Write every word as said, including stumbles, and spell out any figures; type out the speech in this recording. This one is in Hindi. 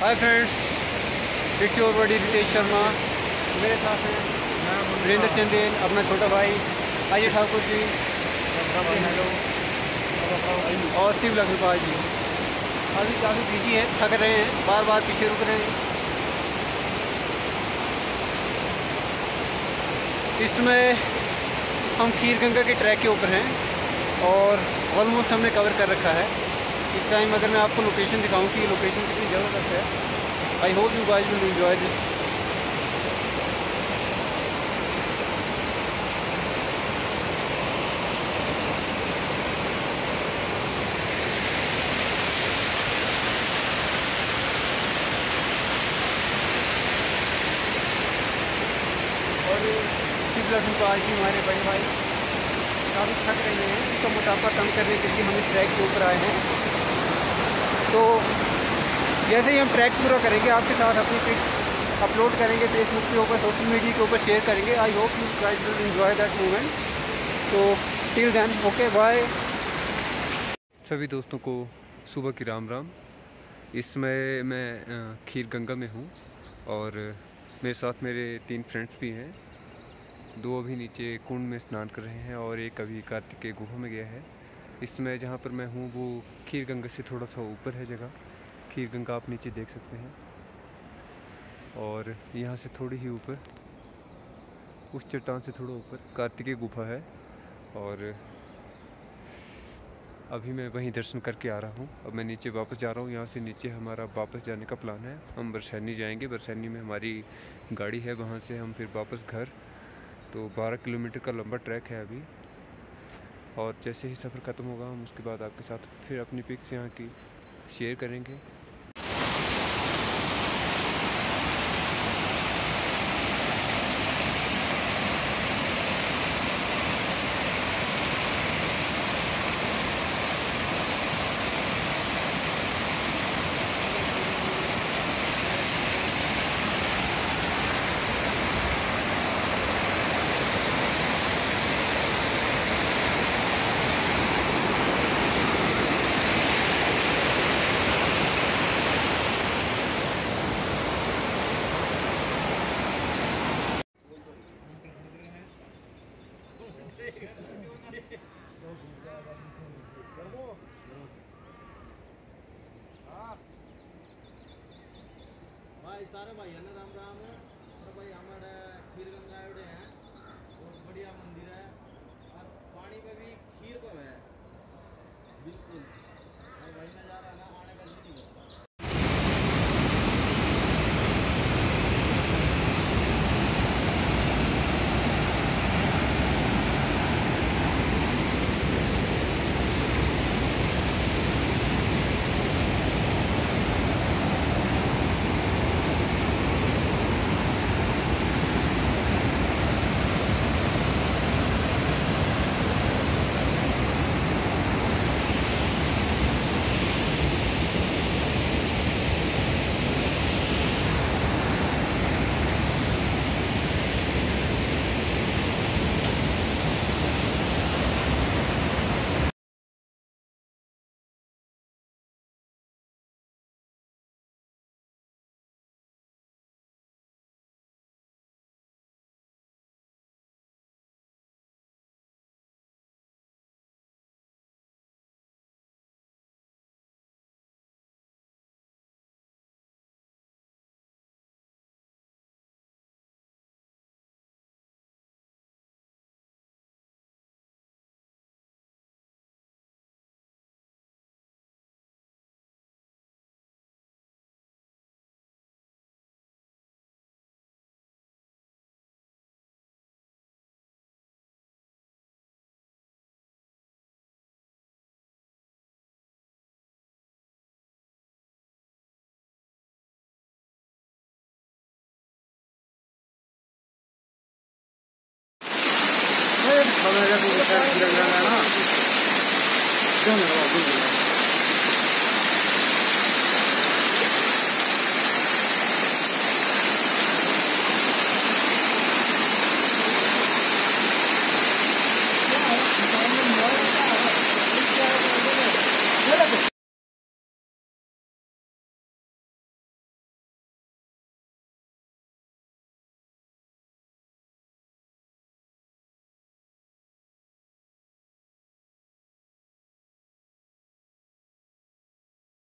Hi friends, it's your buddy Ritesh Sharma. मेरे साथ हैं रेनु चंदेन, अपना छोटा भाई अजय ठाकुर जी और शिव लखनपाल जी। अभी काफ़ी बिजी है, थक रहे हैं, बार बार पीछे रुक रहे हैं। इसमें हम खीरगंगा के ट्रैक के ऊपर हैं और ऑलमोस्ट हमने कवर कर रखा है। इस टाइम अगर मैं आपको लोकेशन दिखाऊं कि लोकेशन कितनी जबरदस्त है, I hope you guys will enjoy this. और शिव लखनपाल जी हमारे बड़े भाई काफ़ी थक रहे हैं, इसका मोटापा कम करने के लिए हम इस ट्रैक के ऊपर आए हैं। तो जैसे ही हम ट्रैक पूरा करेंगे, आपके साथ अपनी पिक्स अपलोड करेंगे फेसबुक के ऊपर, सोशल मीडिया के ऊपर शेयर करेंगे। I hope you guys will enjoy that moment. तो टिल देन, ओके बाय। सभी दोस्तों को सुबह की राम राम। इसमें मैं खीरगंगा में हूँ और मेरे साथ मेरे तीन फ्रेंड्स भी हैं। दो अभी नीचे कुंड में स्नान कर रहे हैं और एक अभी कार्तिक गुफा में गया है। इसमें जहाँ पर मैं हूँ वो खीरगंगा से थोड़ा सा ऊपर है जगह। खीरगंगा आप नीचे देख सकते हैं और यहाँ से थोड़ी ही ऊपर, उस चट्टान से थोड़ा ऊपर कार्तिक गुफा है और अभी मैं वहीं दर्शन करके आ रहा हूँ। अब मैं नीचे वापस जा रहा हूँ। यहाँ से नीचे हमारा वापस जाने का प्लान है, हम बरसैनी जाएंगे। बरसैनी में हमारी गाड़ी है, वहाँ से हम फिर वापस घर। तो बारह किलोमीटर का लंबा ट्रैक है अभी और जैसे ही सफ़र ख़त्म होगा हम उसके बाद आपके साथ फिर अपनी पिक्स यहाँ की शेयर करेंगे। सारे भाई है ना, राम राम। और भाई हमारे खीरगंगा आए हैं, बहुत बढ़िया मंदिर है और पानी में भी खीर को है बिल्कुल। और भाई मैं जा रहा था आने का जी को। हमारे जब खीरगंगा में ना क्यों नहीं हुआ